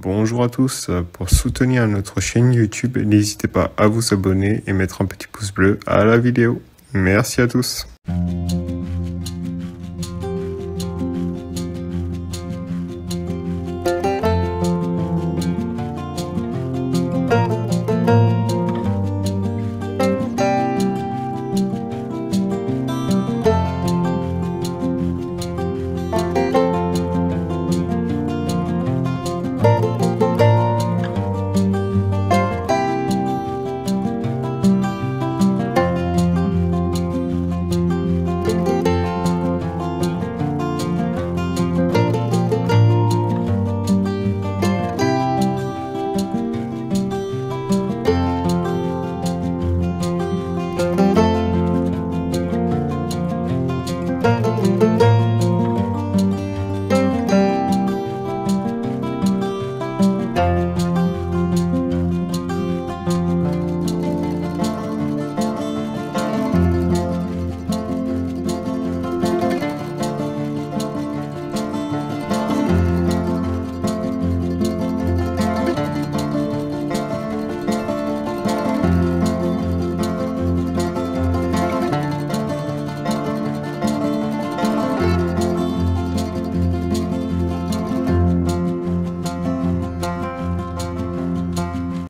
Bonjour à tous, pour soutenir notre chaîne YouTube, n'hésitez pas à vous abonner et mettre un petit pouce bleu à la vidéo. Merci à tous.